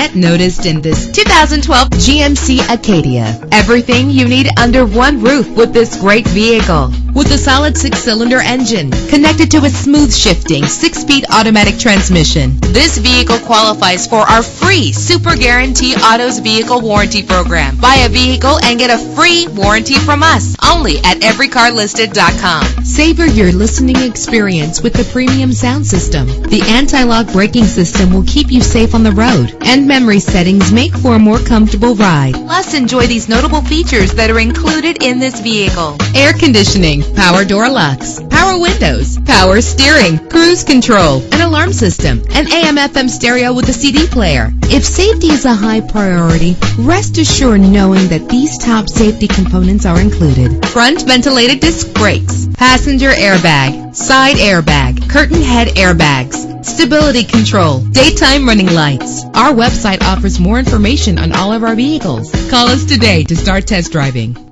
Get noticed in this 2012 GMC Acadia. Everything you need under one roof with this great vehicle. With a solid 6-cylinder engine connected to a smooth shifting 6-speed automatic transmission, this vehicle qualifies for our free Super Guarantee Autos Vehicle Warranty Program. Buy a vehicle and get a free warranty from us only at everycarlisted.com. Savor your listening experience with the premium sound system. The anti-lock braking system will keep you safe on the road, and memory settings make for a more comfortable ride. Plus, enjoy these notable features that are included in this vehicle: air conditioning, power door locks, power windows, power steering, cruise control, an alarm system, an AM/FM stereo with a CD player. If safety is a high priority, rest assured knowing that these top safety components are included: front ventilated disc brakes, passenger airbag, side airbag, curtain head airbags, stability control, daytime running lights. Our website offers more information on all of our vehicles. Call us today to start test driving.